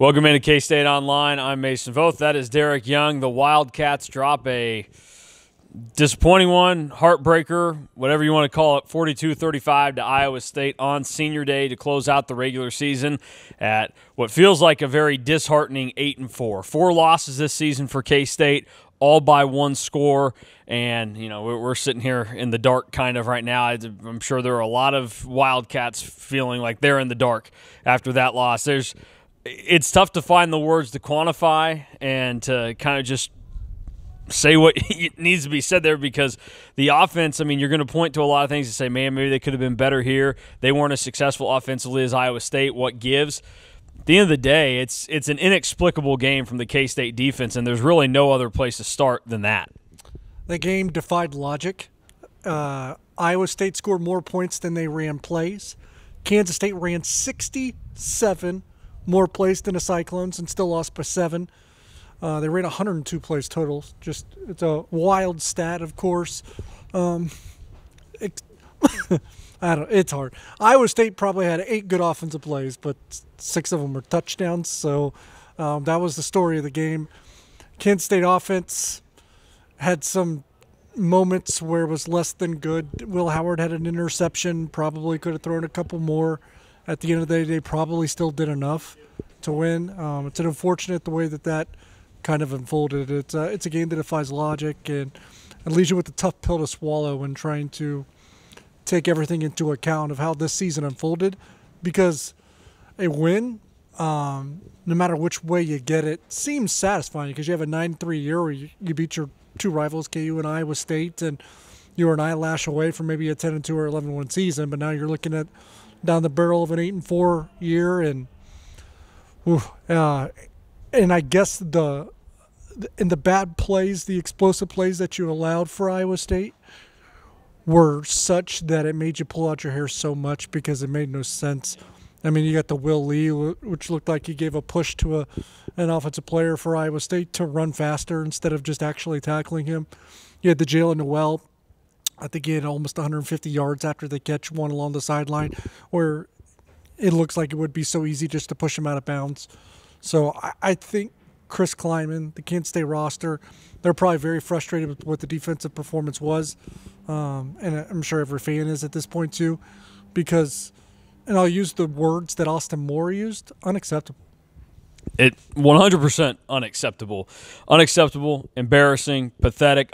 Welcome into K-State Online. I'm Mason Voth. That is Derek Young. The Wildcats drop a disappointing one, heartbreaker, whatever you want to call it, 42-35 to Iowa State on senior day to close out the regular season at what feels like a very disheartening 8-4. Four losses this season for K-State, all by one score, and you know we're sitting here in the dark kind of right now. I'm sure there are a lot of Wildcats feeling like they're in the dark after that loss. It's tough to find the words to quantify and to kind of just say what needs to be said there, because the offense, I mean, you're going to point to a lot of things and say, man, maybe they could have been better here. They weren't as successful offensively as Iowa State. What gives? At the end of the day, it's an inexplicable game from the K-State defense, and there's really no other place to start than that. The game defied logic. Iowa State scored more points than they ran plays. Kansas State ran 67 more plays than the Cyclones and still lost by 7. They ran 102 plays total. Just, it's a wild stat, of course. It's hard. Iowa State probably had 8 good offensive plays, but 6 of them were touchdowns. So that was the story of the game. Kansas State offense had some moments where it was less than good. Will Howard had an interception. Probably could have thrown a couple more. At the end of the day, they probably still did enough to win. It's an unfortunate the way that kind of unfolded. It's a game that defies logic and leaves you with a tough pill to swallow when trying to take everything into account of how this season unfolded, because a win, no matter which way you get it, seems satisfying because you have a 9-3 year where you beat your two rivals, KU and Iowa State, and you were an eyelash away from maybe a 10-2 or 11-1 season, but now you're looking at down the barrel of an 8-4 year, and I guess the bad plays, the explosive plays that you allowed for Iowa State were such that it made you pull out your hair so much because it made no sense. I mean, you got the Will Lee, which looked like he gave a push to an offensive player for Iowa State to run faster instead of just actually tackling him. You had the Jalen Noel. I think he had almost 150 yards after the catch, one along the sideline, where it looks like it would be so easy just to push him out of bounds. So I think Chris Klieman, the Kansas State roster, they're probably very frustrated with what the defensive performance was, and I'm sure every fan is at this point too, because, and I'll use the words that Austin Moore used, unacceptable. It 100% unacceptable. Unacceptable, embarrassing, pathetic.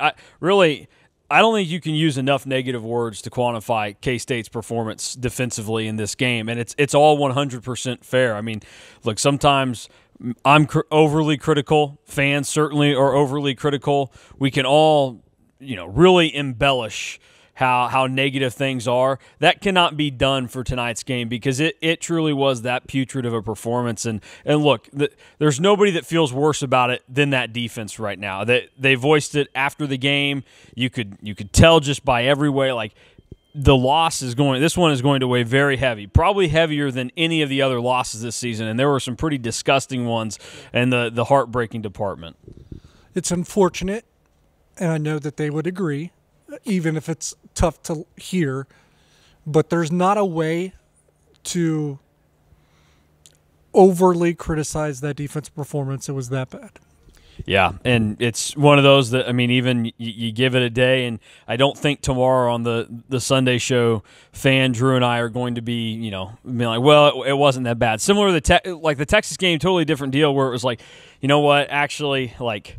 I don't think you can use enough negative words to quantify K-State's performance defensively in this game, and it's all 100% fair. I mean, look, sometimes I'm overly critical. Fans certainly are overly critical. We can all, really embellish how negative things are. That cannot be done for tonight's game because it truly was that putrid of a performance. And look, there's nobody that feels worse about it than that defense right now. They voiced it after the game. You could tell just by every way, like, the loss is going – this one is going to weigh very heavy, probably heavier than any of the other losses this season, and there were some pretty disgusting ones in the heartbreaking department. It's unfortunate, and I know that they would agree, even if it's tough to hear, but there's not a way to overly criticize that defense performance. It was that bad. Yeah, and it's one of those that, I mean, even you give it a day, and I don't think tomorrow on the Sunday show, Fan, Drew, and I are going to be, being like, well, it wasn't that bad. Similar to the Texas game, totally different deal where it was like, you know what, actually, like,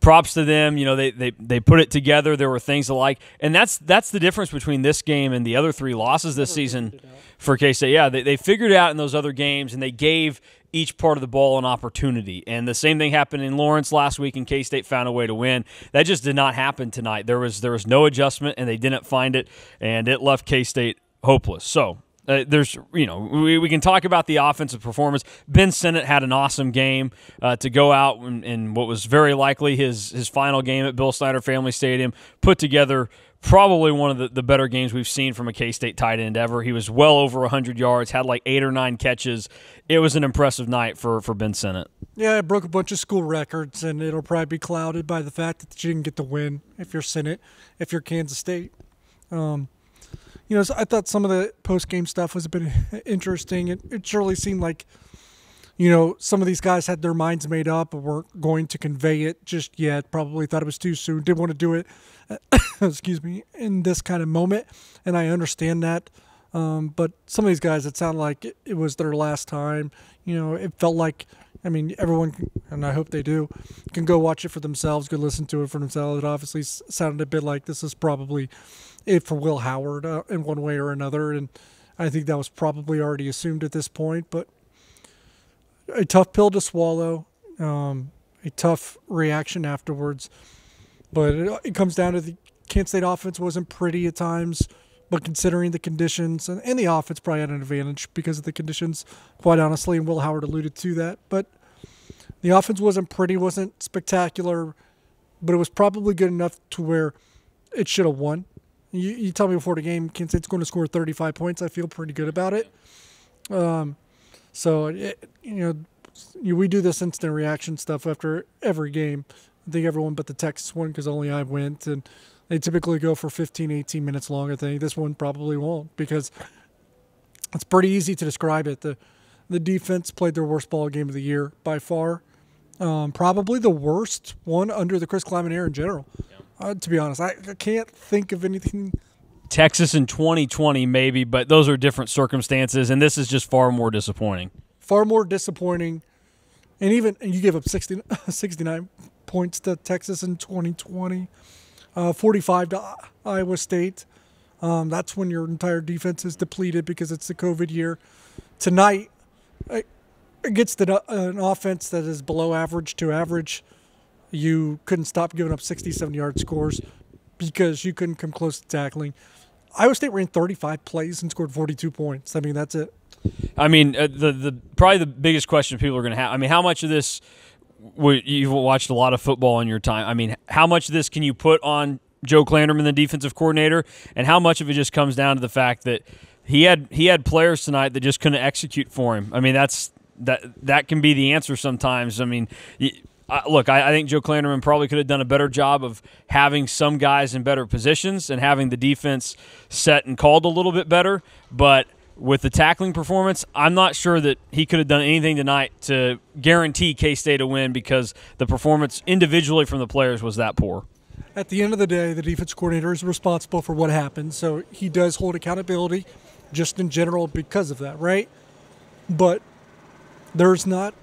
props to them. They put it together. There were things to like. And that's the difference between this game and the other 3 losses this season for K-State. Yeah, they figured it out in those other games, and they gave each part of the ball an opportunity. And the same thing happened in Lawrence last week, and K-State found a way to win. That just did not happen tonight. There was no adjustment, and they didn't find it, and it left K-State hopeless. So we can talk about the offensive performance. Ben Sinnott had an awesome game to go out in what was very likely his final game at Bill Snyder Family Stadium, put together probably one of the better games we've seen from a K-State tight end ever. He was well over 100 yards, had like 8 or 9 catches. It was an impressive night for Ben Sinnott. Yeah, it broke a bunch of school records, and it'll probably be clouded by the fact that you didn't get the win if you're Sinnott, if you're Kansas State. So I thought some of the post-game stuff was a bit interesting. It surely seemed like you know, some of these guys had their minds made up and weren't going to convey it just yet, probably thought it was too soon, didn't want to do it, excuse me, in this kind of moment, and I understand that. But some of these guys, it sounded like it was their last time. You know, it felt like, I mean, everyone, and I hope they do, can go watch it for themselves, go listen to it for themselves. It obviously sounded a bit like this is probably it for Will Howard in one way or another, and I think that was probably already assumed at this point, but a tough pill to swallow, a tough reaction afterwards. But it comes down to the Kansas State offense wasn't pretty at times, but considering the conditions, and the offense probably had an advantage because of the conditions, quite honestly, and Will Howard alluded to that. But the offense wasn't pretty, wasn't spectacular, but it was probably good enough to where it should have won. You tell me before the game, Kansas State's going to score 35 points. I feel pretty good about it. We do this instant reaction stuff after every game. I think everyone but the Texas one, because only I went, and they typically go for 15, 18 minutes long. I think this one probably won't, because it's pretty easy to describe it. The defense played their worst ball game of the year by far, probably the worst one under the Chris Klieman era in general. Yeah. To be honest, I can't think of anything. Texas in 2020 maybe, but those are different circumstances, and this is just far more disappointing. Far more disappointing. And you gave up 69 points to Texas in 2020, 45 to Iowa State. That's when your entire defense is depleted because it's the COVID year. Tonight, it gets an offense that is below average to average. You couldn't stop giving up 60, 70-yard scores because you couldn't come close to tackling. Iowa State ran 35 plays and scored 42 points. I mean, that's it. I mean, probably the biggest question people are going to have, I mean, how much of this – you've watched a lot of football in your time. I mean, how much of this can you put on Joe Klanderman, the defensive coordinator, and how much of it just comes down to the fact that he had players tonight that just couldn't execute for him? I mean, that can be the answer sometimes. I mean – look, I think Joe Klanderman probably could have done a better job of having some guys in better positions and having the defense set and called a little bit better. But with the tackling performance, I'm not sure that he could have done anything tonight to guarantee K-State a win, because the performance individually from the players was that poor. At the end of the day, the defense coordinator is responsible for what happened, so he does hold accountability just in general because of that, right? But there's not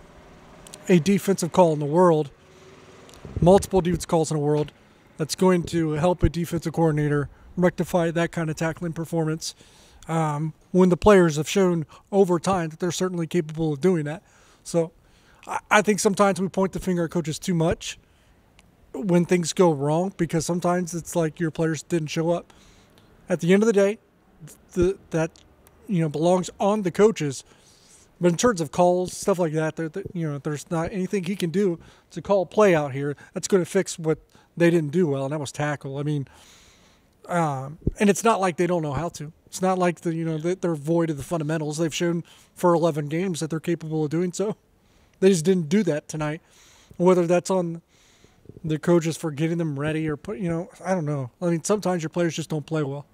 a defensive call in the world, multiple defensive calls in the world, that's going to help a defensive coordinator rectify that kind of tackling performance when the players have shown over time that they're certainly capable of doing that. So I think sometimes we point the finger at coaches too much when things go wrong, because sometimes it's like your players didn't show up. At the end of the day, that belongs on the coaches. But in terms of calls, stuff like that, there's not anything he can do to call play out here that's going to fix what they didn't do well, and that was tackle. I mean, and it's not like they don't know how to. It's not like they're void of the fundamentals. They've shown for 11 games that they're capable of doing so. They just didn't do that tonight. Whether that's on the coaches for getting them ready or I don't know. I mean, sometimes your players just don't play well.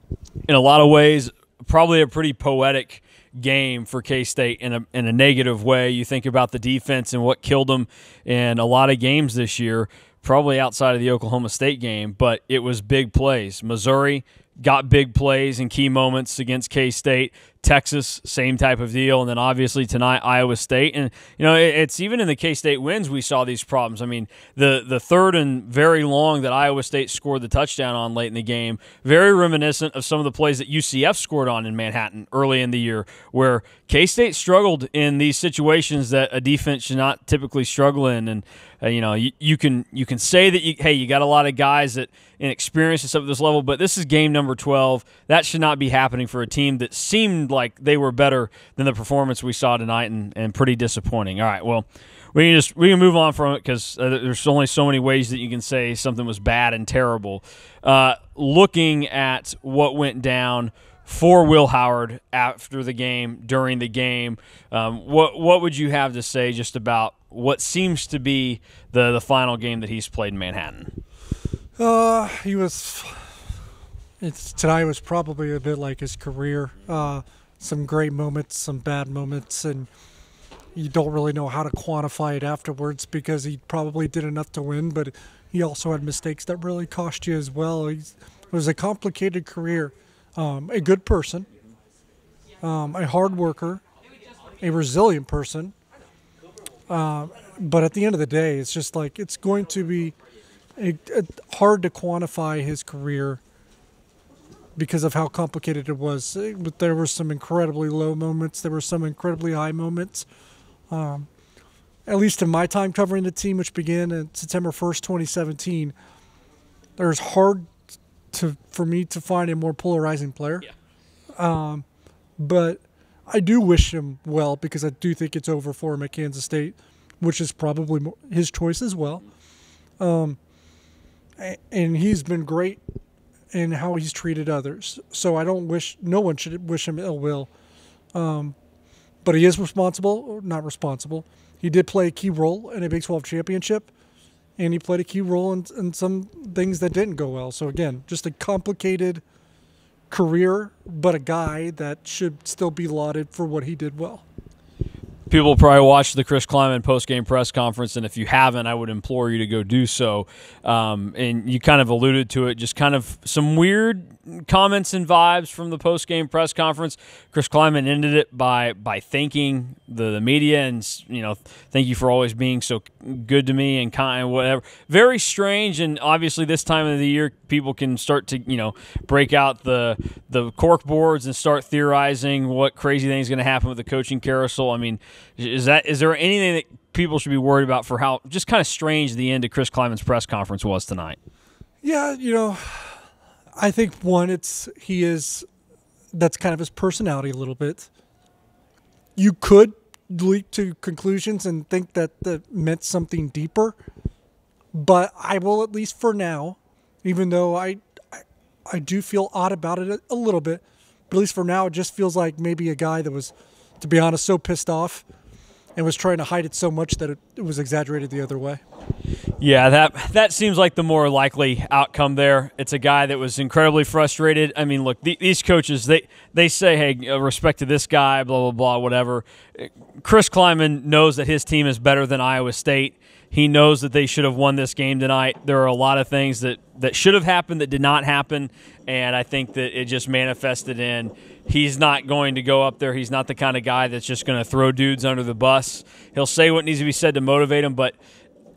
In a lot of ways, probably a pretty poetic game for K-State in a negative way. You think about the defense and what killed them in a lot of games this year, probably outside of the Oklahoma State game, but it was big plays. Missouri got big plays in key moments against K-State. Texas, same type of deal. And then obviously tonight, Iowa State. And, it's even in the K-State wins we saw these problems. I mean, the third and very long that Iowa State scored the touchdown on late in the game, very reminiscent of some of the plays that UCF scored on in Manhattan early in the year, where K-State struggled in these situations that a defense should not typically struggle in. And, you can say that, you got a lot of guys that inexperienced and stuff at this level, but this is game number 12. That should not be happening for a team that seemed like they were better than the performance we saw tonight, and pretty disappointing. All right, well, we can move on from it, because there's only so many ways that you can say something was bad and terrible. Looking at what went down for Will Howard after the game, during the game, what would you have to say just about what seems to be the final game that he's played in Manhattan? Tonight was probably a bit like his career. Some great moments, some bad moments, and you don't really know how to quantify it afterwards, because he probably did enough to win, but he also had mistakes that really cost you as well. It was a complicated career. A good person, a hard worker, a resilient person. But at the end of the day, it's just like it's going to be hard to quantify his career because of how complicated it was. But there were some incredibly low moments. There were some incredibly high moments. At least in my time covering the team, which began on September 1st, 2017, there's hard for me to find a more polarizing player. Yeah. But I do wish him well, because I do think it's over for him at Kansas State, which is probably his choice as well. And he's been great in how he's treated others. So I don't wish, no one should wish him ill will. But he is responsible, or not responsible. He did play a key role in a Big 12 championship. And he played a key role in some things that didn't go well. So, again, just a complicated career, but a guy that should still be lauded for what he did well. People probably watched the Chris Klieman post-game press conference, and if you haven't, I would implore you to go do so. And you kind of alluded to it, just kind of some weird comments and vibes from the post-game press conference. Chris Klieman ended it by thanking the media and, you know, thank you for always being so good to me and kind, whatever. Very strange, and obviously this time of the year people can start to, you know, break out the cork boards and start theorizing what crazy thing is going to happen with the coaching carousel. I mean, is there anything that people should be worried about for how just kind of strange the end of Chris Klieman's press conference was tonight? Yeah, you know, I think one, that's kind of his personality a little bit. You could leap to conclusions and think that that meant something deeper, but I will, at least for now, even though I do feel odd about it a little bit, but at least for now, it just feels like maybe a guy that was, to be honest, so pissed off and was trying to hide it so much that it was exaggerated the other way. Yeah, that seems like the more likely outcome there. It's a guy that was incredibly frustrated. I mean, look, these coaches, they say, hey, respect to this guy, blah, blah, blah, whatever. Chris Klieman knows that his team is better than Iowa State. He knows that they should have won this game tonight. There are a lot of things that should have happened that did not happen, and I think that it just manifested in he's not going to go up there. He's not the kind of guy that's just going to throw dudes under the bus. He'll say what needs to be said to motivate him, but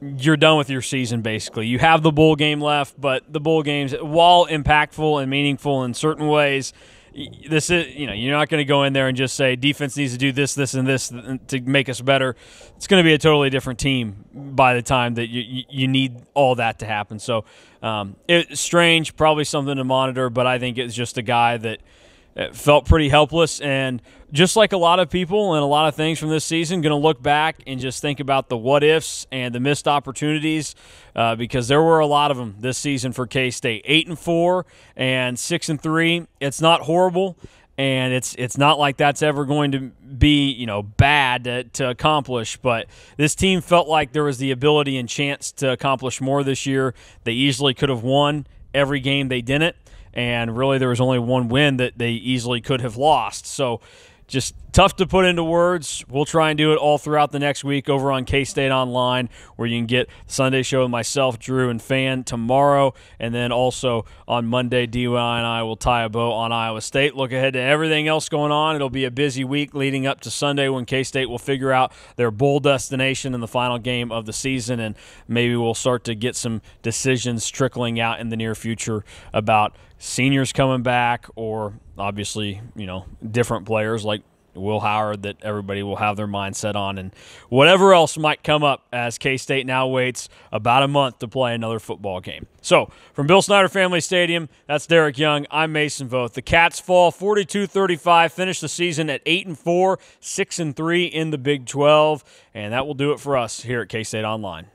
you're done with your season basically. You have the bowl game left, but the bowl games, while impactful and meaningful in certain ways, this is, you know, you're not going to go in there and just say defense needs to do this, this, and this to make us better. It's going to be a totally different team by the time that you need all that to happen. So it's strange, probably something to monitor, but I think it's just a guy that felt pretty helpless, and just like a lot of people and a lot of things from this season, going to look back and just think about the what-ifs and the missed opportunities, because there were a lot of them this season for K-State. 8-4 and 6-3. It's not horrible, and it's not like that's ever going to be, you know, bad to accomplish, but this team felt like there was the ability and chance to accomplish more this year. They easily could have won every game they didn't, and really there was only one win that they easily could have lost. So just tough to put into words. We'll try and do it all throughout the next week over on K-State Online, where you can get Sunday show with myself, Drew, and Fan tomorrow. And then also on Monday, DY and I will tie a bow on Iowa State. Look ahead to everything else going on. It'll be a busy week leading up to Sunday, when K-State will figure out their bowl destination in the final game of the season. And maybe we'll start to get some decisions trickling out in the near future about seniors coming back, or obviously, you know, different players like Will Howard that everybody will have their mindset on, and whatever else might come up as K-State now waits about a month to play another football game. So from Bill Snyder Family Stadium, that's Derek Young. I'm Mason Voth. The Cats fall 42-35, finish the season at 8-4, 6-3 in the Big 12, and that will do it for us here at K-State Online.